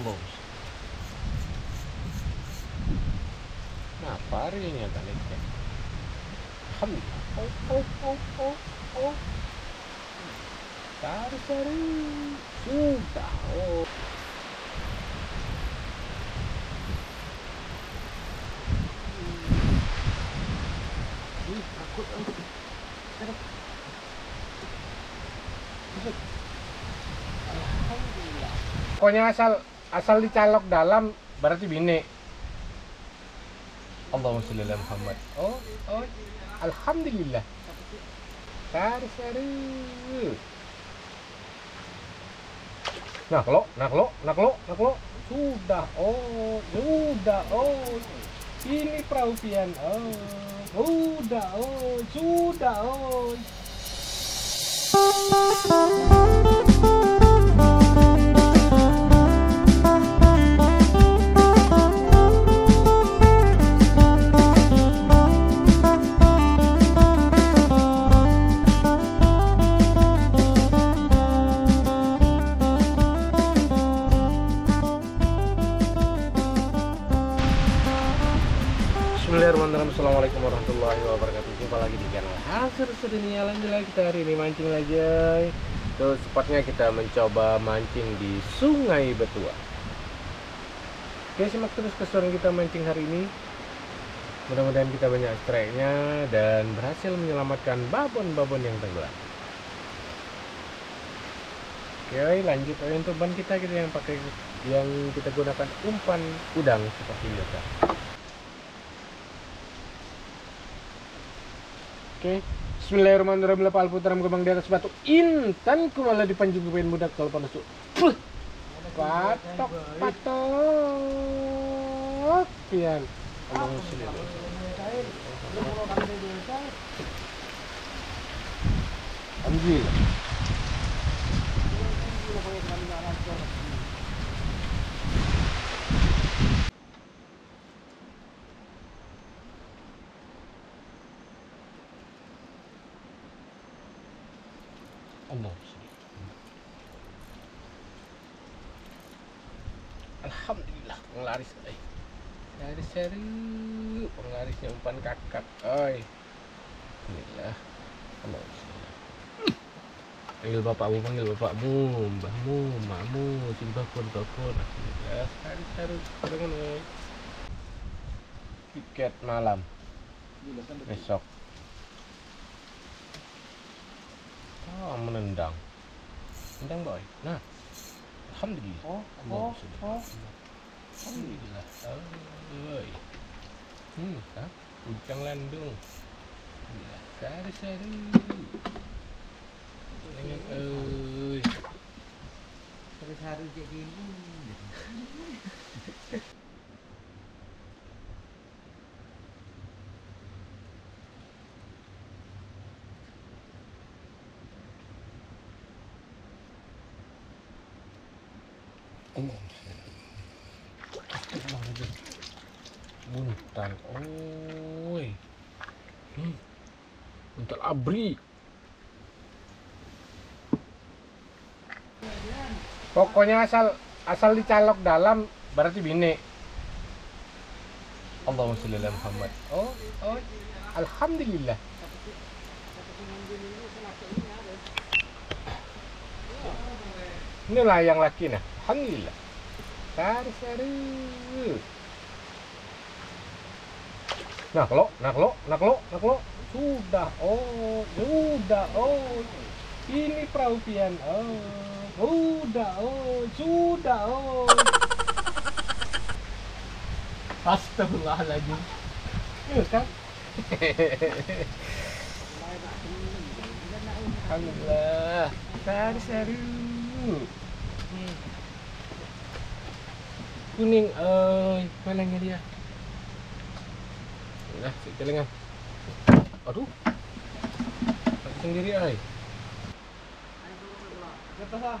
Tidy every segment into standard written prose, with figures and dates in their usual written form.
sombong. Nah, parinya tadi kan. Alhamdulillah. Cari-cari sudah. Takut aku. Alhamdulillah. Pokoknya asal dicalok dalam berarti bini. Allahumma sholli ala Muhammad. Oh. Alhamdulillah. Sari-sari. Nak lo. Sudah. Ini perapian. Sudah. Assalamualaikum warahmatullahi wabarakatuh. Jumpa lagi di channel Hasil Sedunia. Alhamdulillah, kita hari ini mancing lagi. Terus tepatnya kita mencoba mancing di Sungai Betuah. Oke, simak terus keseruan kita mancing hari ini. Mudah-mudahan kita banyak strike-nya dan berhasil menyelamatkan babon-babon yang tenggelam. Oke, lanjut. Untuk ban kita yang pakai, yang kita gunakan umpan udang seperti biasa. Oke, bismillahirrahmanirrahim. Lepal putaran kembang di atas batu. Intan ku malah dipanjung kupain budak kalau panas tuh. Patok. Pian. Alhamdulillah. Alhamdulillah. Alhamdulillah, penglaris. Seri-seri penglarisnya umpan kakap. Alhamdulillah. Panggil bapakmu, mbahmu, makmu, simbahku. Alhamdulillah. Seri-seri dengan tiket malam besok. Menendang boy. Nah, alhamdulillah. Alhamdulillah. Bujang Landung. Sari-sari. Sari-sari jadi ini. Buntan, oi, buntan abri. Pokoknya asal dicalok dalam berarti bini. Allahumma sholli ala Muhammad. Oh, alhamdulillah. Inilah yang laki, nah. Alhamdulillah. Sari-sari. Nak lo. Sudah. Ini perapian. Sudah. Astagfirullahaladzim. Ini kan? Alhamdulillah. Sari-sari. Kuning, mananya dia? Nah, celengan. Aduh. Aku sendiri, ai. Ada.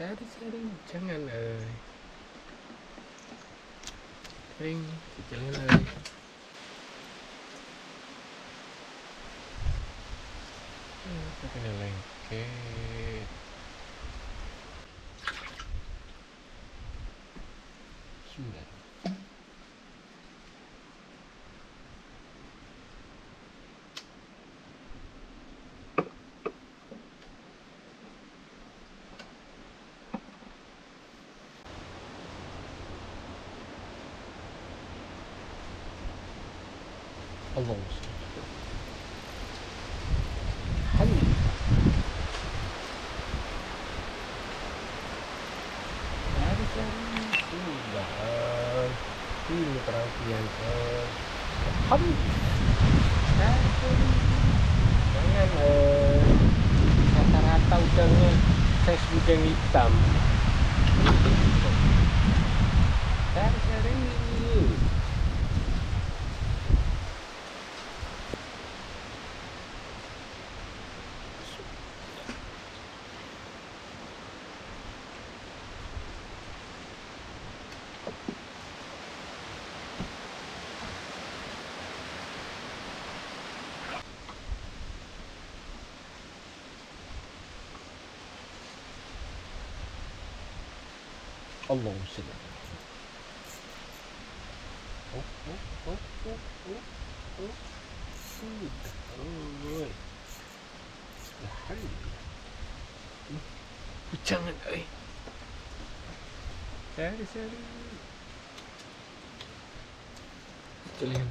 Saring-saring, jangan euy. Saring, jangan euy. Pakai lengket. Sudah. Allah Hani. Dari sudah ini perhatian Hani. Jangan rata-rata udangnya size udang hitam. Dari ini. Allah sedang. Jangan, eh. Sari-sari. Jalan.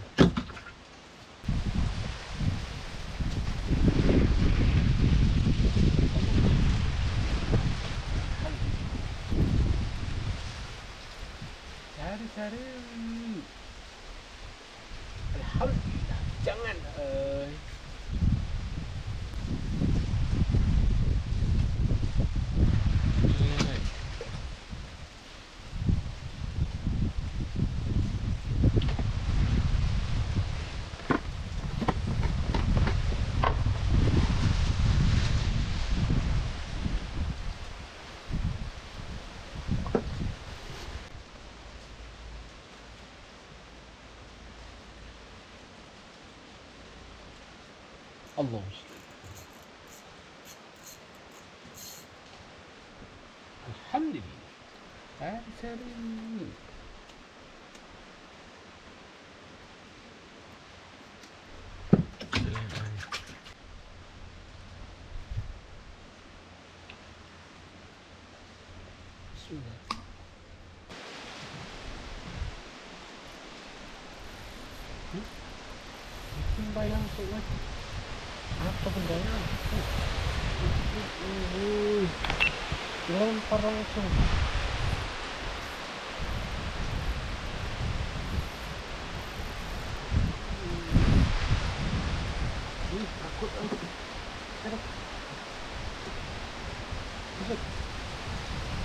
Cari alhamdulillah, jangan Allah. Alhamdulillah. Alhamdulillah. Sudah. Sampai langsung lagi. Apa bendanya? Lempar langsung. Takut aku.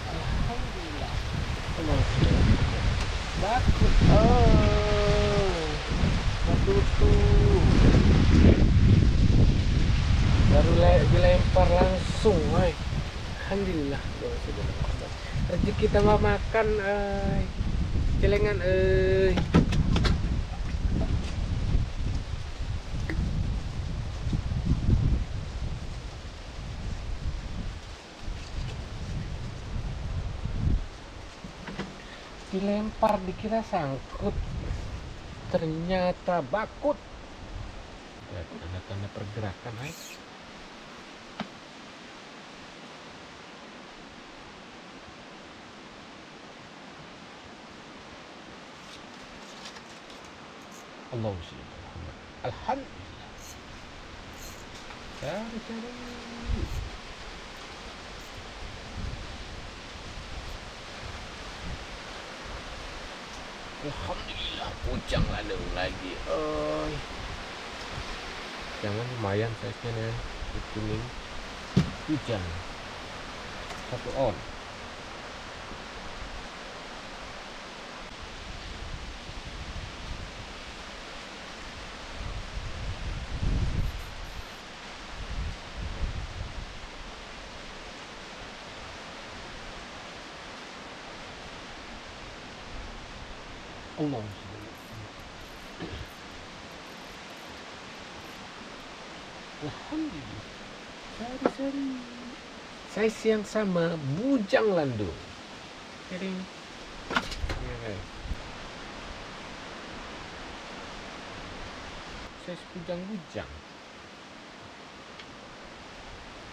Alhamdulillah. Takut. Oh. Takut. Baru dilempar langsung, woi. Alhamdulillah. Rezeki tambah makan, eh. Celengan, eh. Dilempar dikira sangkut, ternyata bakut. Tanda-tanda pergerakan, guys. Allahu Akbar. Alhamdulillah. Alhamdulillah. Alhamdulillah, Bujang Landung lagi. Oh. Jangan lumayan size-nya kuning. Bujang. Satu on. Allah. Alhamdulillah. Sari-sari. Size yang sama, Bujang Landung. Kering. Ya kan? Size bujang-bujang.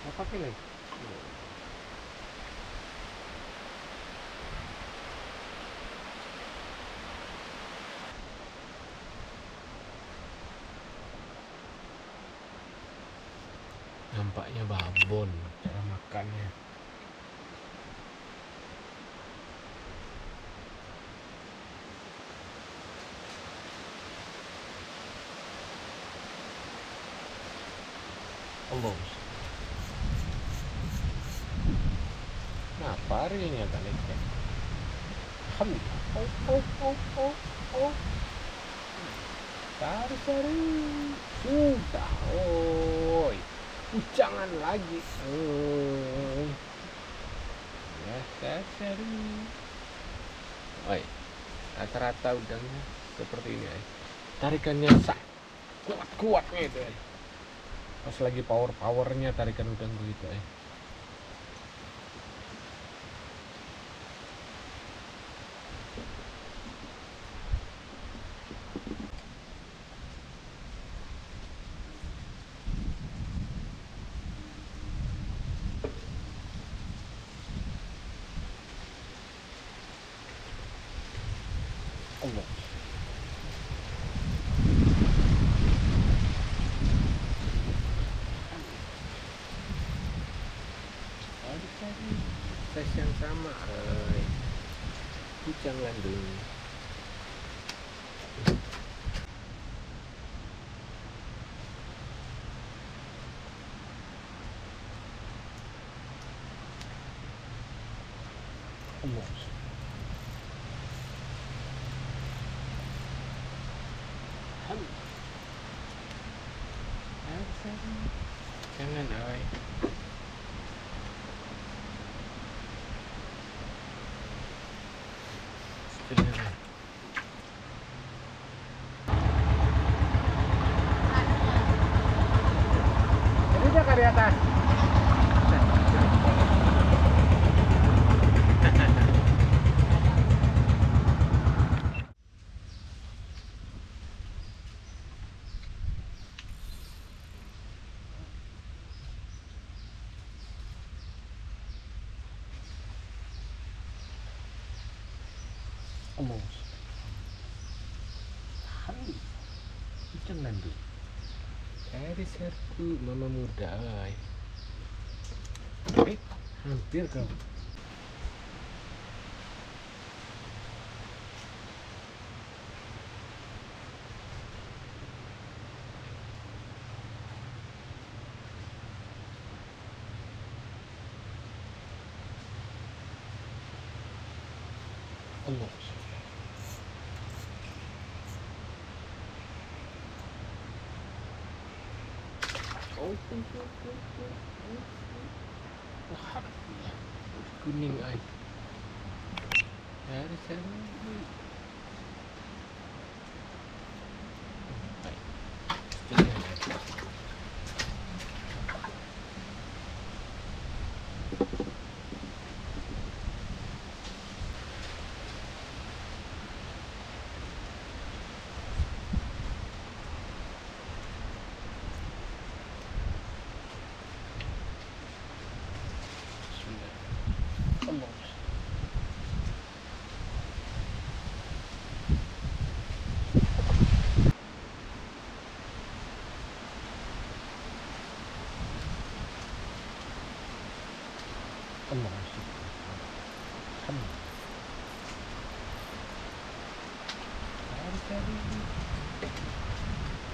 Gak pakai lagi. Nampaknya babon cara makannya. Allah. Nah, parinya taliknya. Alhamdulillah. Oh. Tarik. Sudah. Oi. Ucangan lagi. Oh. Ya, seri. Oi. Rata-rata udangnya seperti ini, ay. Tarikannya sak. Kuat-kuatnya itu, ay. Pas lagi power-powernya tarikan udang begitu, ay. Allah. Size yang sama, Bujang Landung. Allah. Jangan, oi. Sebenarnya. Jadi dia ke atas. Omong. Hai. Bujang Landung. Dari serku mama muda. Oke, hampir kau. Allah. Kuning air dari sana.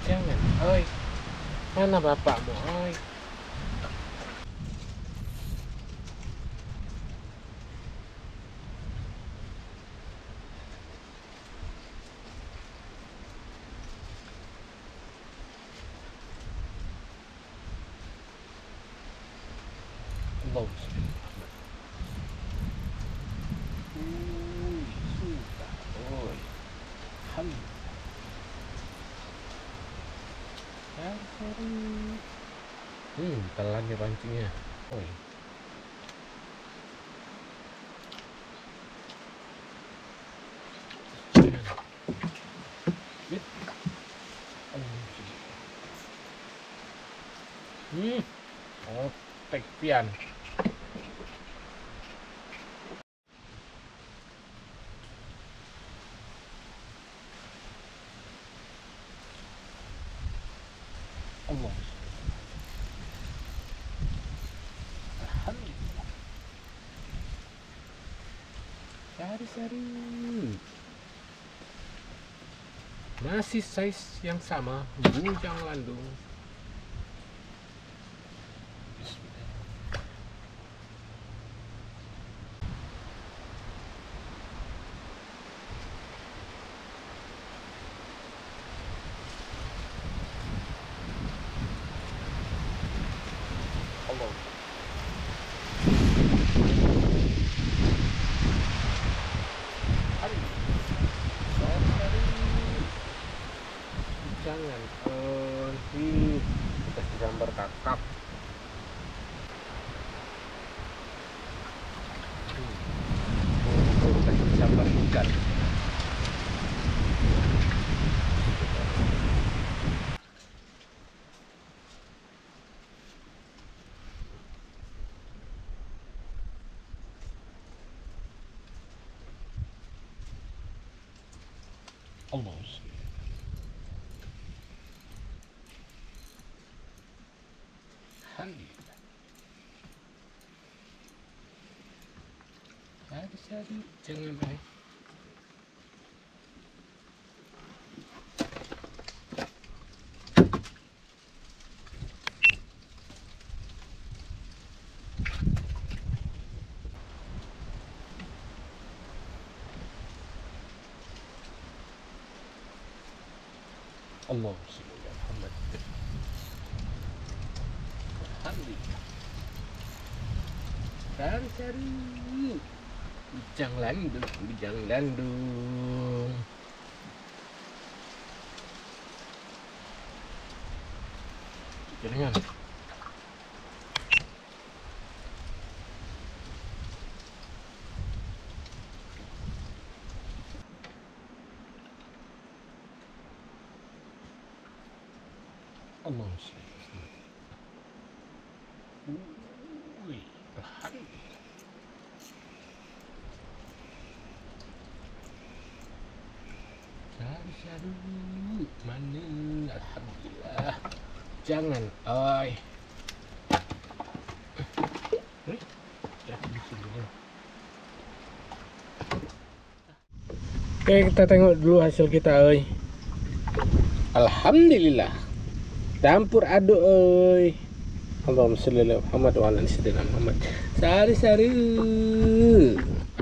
Jangan, oi. Mana bapakmu, oi? telan ya pancingnya. Oi. Oh, tek pian. Allah. Alhamdulillah. Sehari-hari masih size yang sama, Bujang Landung. Jangan di kita digambar kakap. Kita digambar ikan. Almost. Hari-hari jangan baik. Allah subhanahu wa ta'ala. Cari-cari Bujang Landung, Bujang Landung. Jangan. Allah subhanahu. Wih, alhamdulillah. Mana? Alhamdulillah. Jangan, oi. Oke, kita tengok dulu hasil kita, oi. Alhamdulillah. Campur aduk, oi. Allahumma salli ala Ahmad Wanani. Sehari-hari